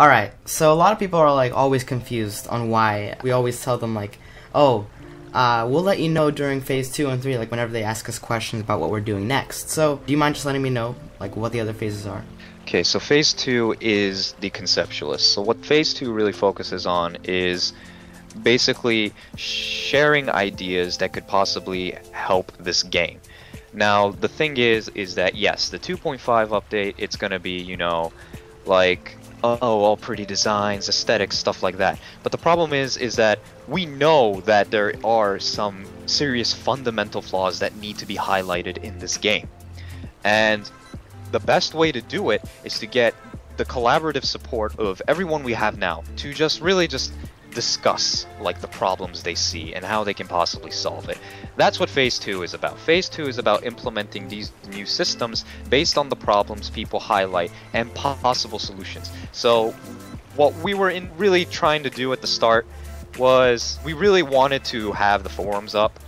Alright, so a lot of people are like always confused on why we always tell them like, oh, we'll let you know during phase 2 and 3, like whenever they ask us questions about what we're doing next. So, do you mind just letting me know like what the other phases are? Okay, so phase 2 is the conceptualist. So what phase 2 really focuses on is basically sharing ideas that could possibly help this game. Now, the thing is that yes, the 2.5 update, it's going to be, you know, like, oh, all pretty designs, aesthetics, stuff like that. But the problem is that we know that there are some serious fundamental flaws that need to be highlighted in this game. And the best way to do it is to get the collaborative support of everyone we have now to just really just discuss like the problems they see and how they can possibly solve it. That's what phase 2 is about. Phase 2 is about implementing these new systems based on the problems people highlight and possible solutions. So what we were really trying to do at the start was we really wanted to have the forums up,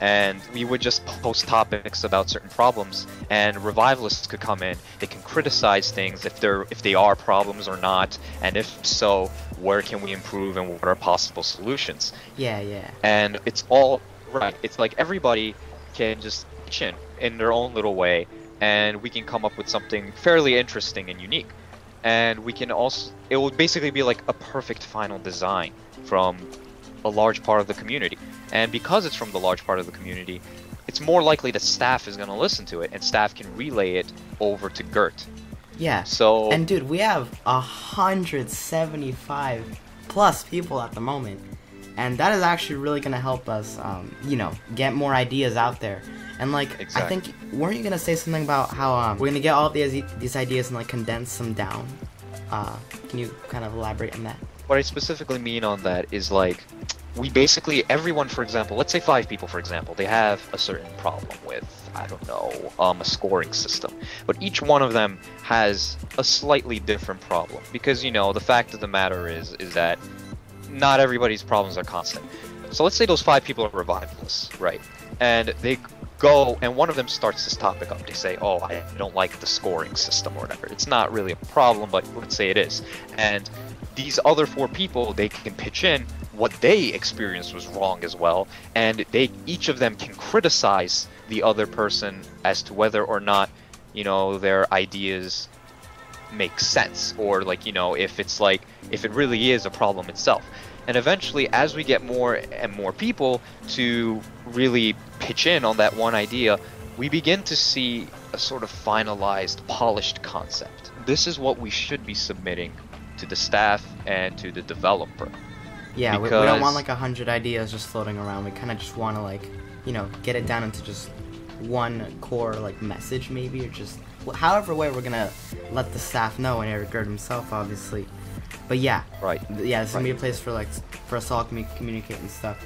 and we would just post topics about certain problems, and revivalists could come in. They can criticize things if they are problems or not, and if so, where can we improve and what are possible solutions. Yeah. And it's all right. It's like everybody can just pitch in their own little way, and we can come up with something fairly interesting and unique. And we can also, it will basically be like a perfect final design from a large part of the community. And because it's from the large part of the community, it's more likely that staff is going to listen to it, and staff can relay it over to Gurt. Yeah. So, and dude, we have 175 plus people at the moment, and that is actually really going to help us, you know, get more ideas out there. And like, exactly. I think, weren't you going to say something about how we're going to get all of these ideas and like condense them down? Can you kind of elaborate on that? What I specifically mean on that is like, we basically, everyone, for example, let's say 5 people, for example, they have a certain problem with, I don't know, a scoring system. But each one of them has a slightly different problem because, you know, the fact of the matter is that not everybody's problems are constant. So let's say those 5 people are revivalists, right? And they go, and one of them starts this topic up. They say, oh, I don't like the scoring system or whatever. It's not really a problem, but let's say it is. And these other 4 people, they can pitch in what they experienced was wrong as well, and they, each of them, can criticize the other person as to whether or not, you know, their ideas make sense, or like, you know, if it's like, if it really is a problem itself. And eventually, as we get more and more people to really pitch in on that one idea, we begin to see a sort of finalized, polished concept. This is what we should be submitting to the staff and to the developer. Yeah, because we don't want like 100 ideas just floating around. We kind of just want to like, you know, get it down into just one core like message maybe, or just however way we're gonna let the staff know, and Eric Gurt himself obviously. But yeah, right. Yeah, it's gonna be a place for like for us all to communicate and stuff.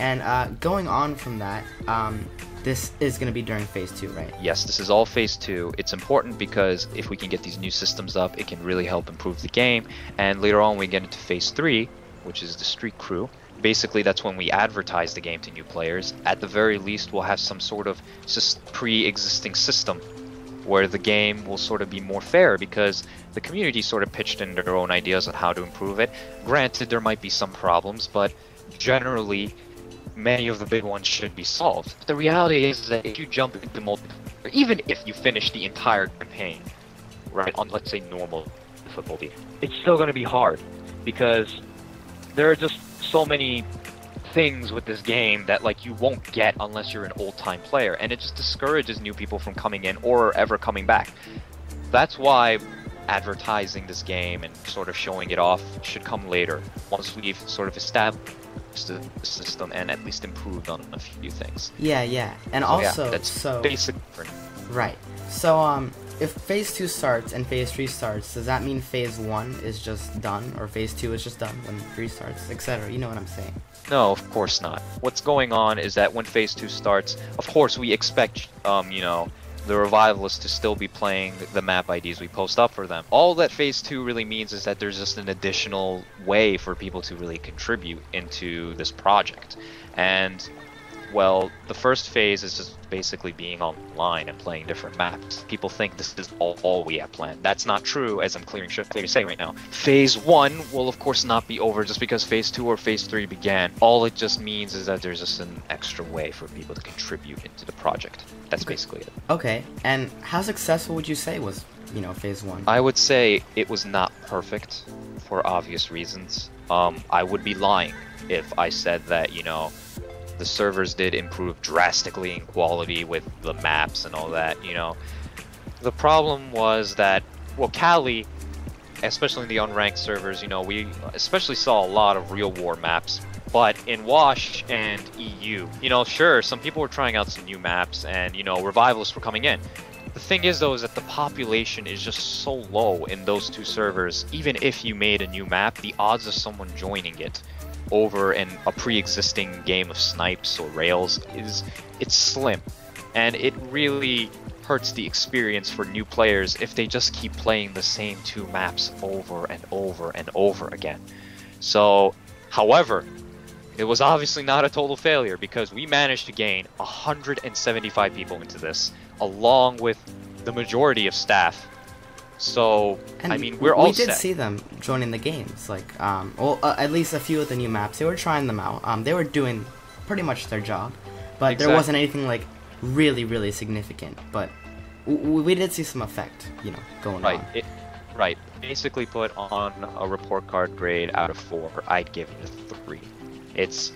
And going on from that, this is going to be during phase 2, right? Yes, this is all phase 2. It's important because if we can get these new systems up, it can really help improve the game. And later on, we get into phase 3, which is the street crew. Basically, that's when we advertise the game to new players. At the very least, we'll have some sort of pre-existing system where the game will sort of be more fair because the community sort of pitched in their own ideas on how to improve it. Granted, there might be some problems, but generally, many of the big ones should be solved. But the reality is that if you jump into multiple, or even if you finish the entire campaign, right, on let's say normal difficulty, it's still going to be hard because there are just so many things with this game that like you won't get unless you're an old-time player, and it just discourages new people from coming in or ever coming back. That's why advertising this game and sort of showing it off should come later once we've sort of established the system and at least improved on a few things. Yeah. And so, also, yeah, that's so basic. Right. So, if phase 2 starts and phase 3 starts, does that mean phase 1 is just done, or phase 2 is just done when 3 starts, etc.? You know what I'm saying? No, of course not. What's going on is that when phase 2 starts, of course we expect, you know, the revivalists to still be playing the map IDs we post up for them. All that phase 2 really means is that there's just an additional way for people to really contribute into this project. And well, the first phase is just basically being online and playing different maps. People think this is all we have planned. That's not true, as I'm clearing shift data saying right now. Phase 1 will of course not be over just because phase 2 or phase 3 began. All it just means is that there's just an extra way for people to contribute into the project. That's basically it. Okay, and how successful would you say was, you know, phase 1? I would say it was not perfect for obvious reasons. I would be lying if I said that, you know, the servers did improve drastically in quality with the maps and all that, you know. The problem was that, well, Cali, especially in the unranked servers, you know, we especially saw a lot of real war maps. But in Wash and EU, you know, sure, some people were trying out some new maps and, you know, Revivalists were coming in. The thing is, though, is that the population is just so low in those two servers. Even if you made a new map, the odds of someone joining it over in a pre-existing game of snipes or rails is, it's slim, and it really hurts the experience for new players if they just keep playing the same two maps over and over and over again. So, however, it was obviously not a total failure because we managed to gain 175 people into this, along with the majority of staff. So, and I mean, we're all set. We did see them joining the games, like, well, at least a few of the new maps. They were trying them out. They were doing pretty much their job, but exactly. There wasn't anything, like, really, really significant. But we did see some effect, you know, going right. On. Right. Basically put on a report card grade out of 4, I'd give it a 3. It's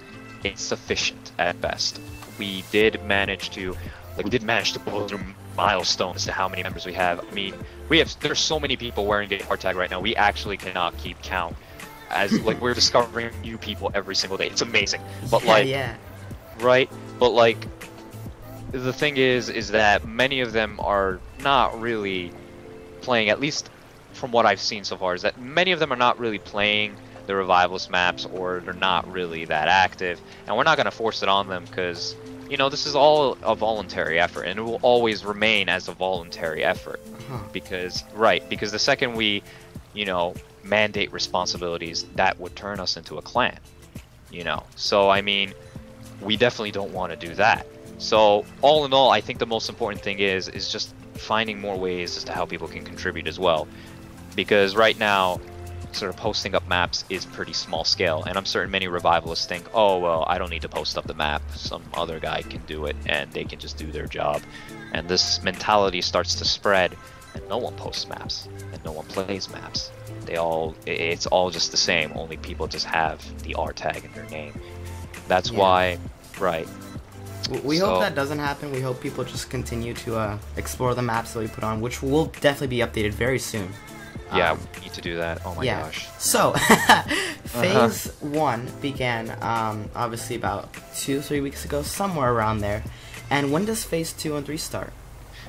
sufficient at best. We did manage to... Like, we did manage to blow through milestones to how many members we have. I mean, there's so many people wearing the hardtag right now. We actually cannot keep count. As like, we're discovering new people every single day. It's amazing. But yeah, like, yeah. Right? But like, the thing is that many of them are not really playing. At least from what I've seen so far, is that many of them are not really playing the Revivalist maps, or they're not really that active. And we're not gonna force it on them because, you know, this is all a voluntary effort, and it will always remain as a voluntary effort. Because, right, because the second we, you know, mandate responsibilities, that would turn us into a clan, you know. So, I mean, we definitely don't want to do that. So, all in all, I think the most important thing is just finding more ways as to how people can contribute as well. Because right now, sort of posting up maps is pretty small scale, and I'm certain many Revivalists think, oh, well, I don't need to post up the map, some other guy can do it and they can just do their job. And this mentality starts to spread, and no one posts maps and no one plays maps. They all, it's all just the same, only people just have the R tag in their name. That's why, right, we hope that doesn't happen. We hope people just continue to explore the maps that we put on, which will definitely be updated very soon. Yeah, we need to do that. Oh my gosh. So, phase 1 began obviously about 2-3 weeks ago, somewhere around there. And when does phase 2 and 3 start?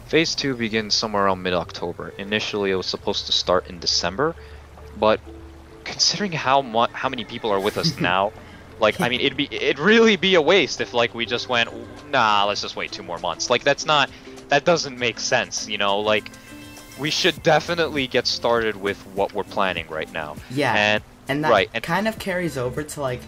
Phase 2 begins somewhere around mid-October. Initially, it was supposed to start in December, but considering how many people are with us now, like, I mean, it'd really be a waste if like we just went, nah, let's just wait 2 more months. Like, that's not, that doesn't make sense, you know, like. We should definitely get started with what we're planning right now. Yeah, and that kind of carries over to, like,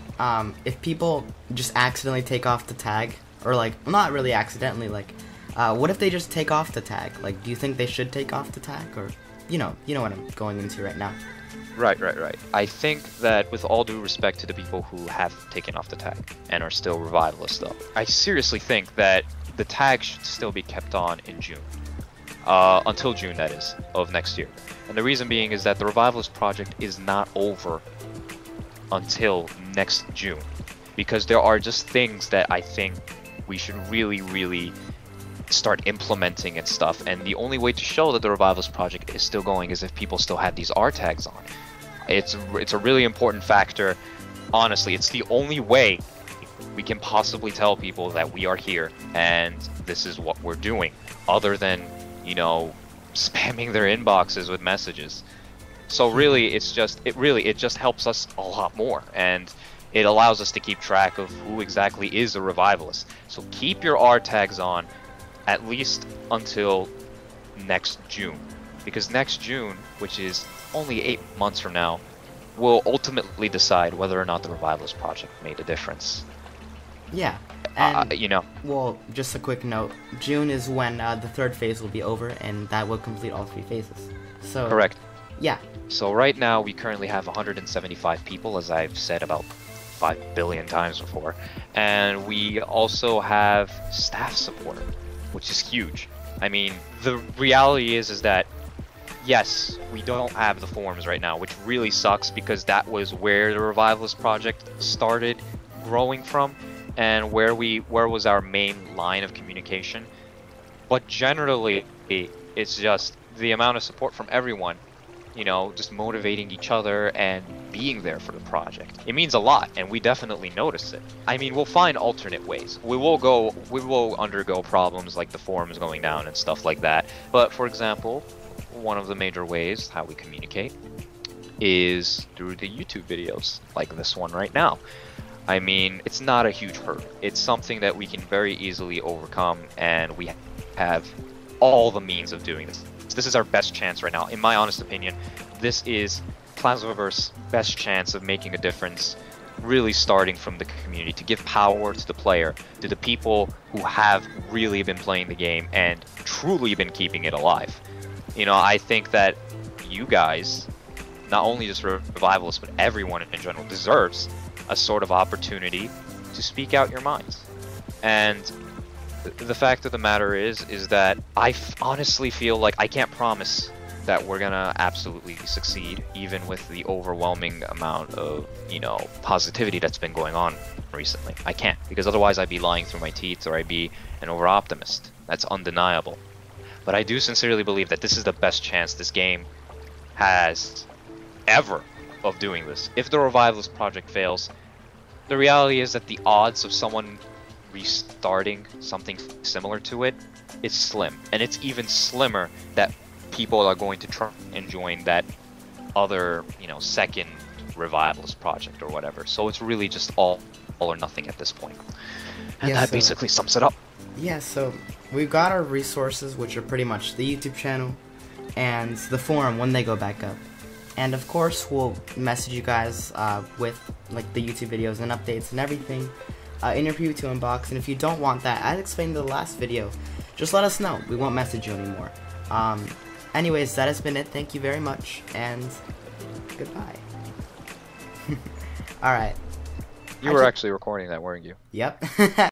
if people just accidentally take off the tag, or, like, not really accidentally, like, what if they just take off the tag? Like, do you think they should take off the tag? Or, you know what I'm going into right now. Right. I think that with all due respect to the people who have taken off the tag and are still Revivalists, though, I seriously think that the tag should still be kept on in June. Until June, that is, of next year. And the reason being is that the Revivalist project is not over until next June, because there are just things that I think we should really, really start implementing and stuff. And the only way to show that the Revivalist project is still going is if people still have these R tags on. It's a really important factor. Honestly, it's the only way we can possibly tell people that we are here and this is what we're doing, other than, you know, spamming their inboxes with messages. So really, it's just, it just helps us a lot more, and it allows us to keep track of who exactly is a Revivalist. So keep your R tags on at least until next June, because next June, which is only 8 months from now, will ultimately decide whether or not the Revivalist project made a difference. Yeah. you know. Well, just a quick note. June is when the third phase will be over, and that will complete all three phases. So. Correct. Yeah. So right now we currently have 175 people, as I've said about 5 billion times before, and we also have staff support, which is huge. I mean, the reality is that yes, we don't have the forums right now, which really sucks because that was where the Revivalist project started growing from, and where was our main line of communication. But generally, it's just the amount of support from everyone, you know, just motivating each other and being there for the project. It means a lot, and we definitely notice it. I mean, we'll find alternate ways. We will undergo problems like the forums going down and stuff like that. But for example, one of the major ways how we communicate is through the YouTube videos like this one right now. I mean, it's not a huge hurdle. It's something that we can very easily overcome, and we have all the means of doing this. This is our best chance right now. In my honest opinion, this is Plasmaverse's best chance of making a difference, really starting from the community, to give power to the player, to the people who have really been playing the game and truly been keeping it alive. You know, I think that you guys, not only just Revivalists, but everyone in general, deserves a sort of opportunity to speak out your minds. And the fact of the matter is that I honestly feel like I can't promise that we're gonna absolutely succeed, even with the overwhelming amount of, you know, positivity that's been going on recently. I can't, because otherwise I'd be lying through my teeth, or I'd be an over-optimist. That's undeniable. But I do sincerely believe that this is the best chance this game has ever of doing this. If the Revivalist project fails, the reality is that the odds of someone restarting something similar to it is slim, and it's even slimmer that people are going to try and join that other, you know, second Revivalist project or whatever. So it's really just all or nothing at this point. And yeah, that basically sums it up. Yeah, so we've got our resources, which are pretty much the YouTube channel and the forum when they go back up. And of course, we'll message you guys with like the YouTube videos and updates and everything in your preview 2 inbox. And if you don't want that, as explained in the last video, just let us know. We won't message you anymore. Anyways, that has been it. Thank you very much, and goodbye. All right. You were actually recording that, weren't you? Yep.